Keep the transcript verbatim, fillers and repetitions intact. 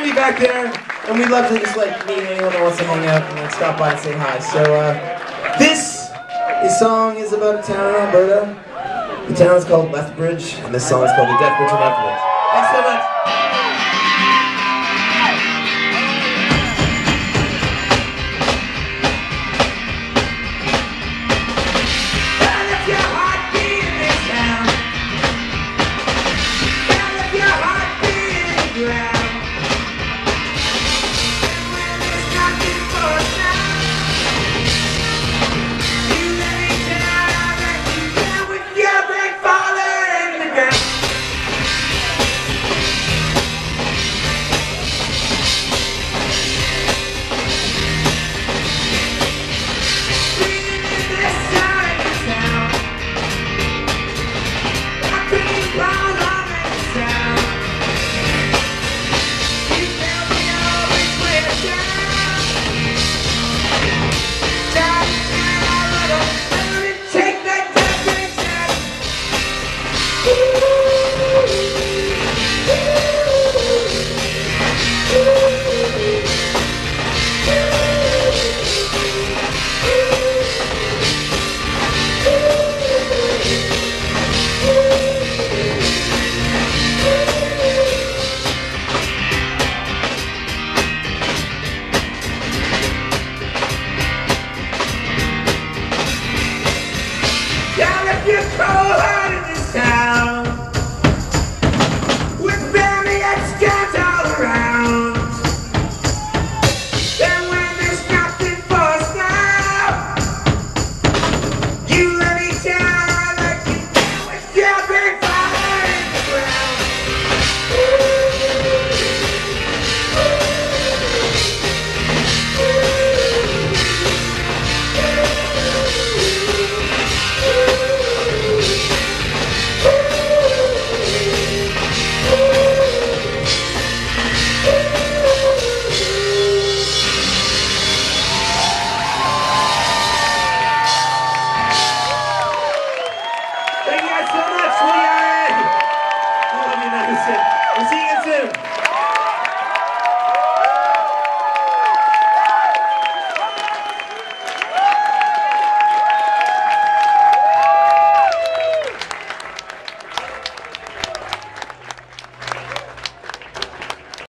gonna be back there, and we'd love to just like meet anyone that wants to hang out and like stop by and say hi. So uh, this is song is about a town in Alberta. The town's called Lethbridge, and this song is called The Deathbridge of Lethbridge.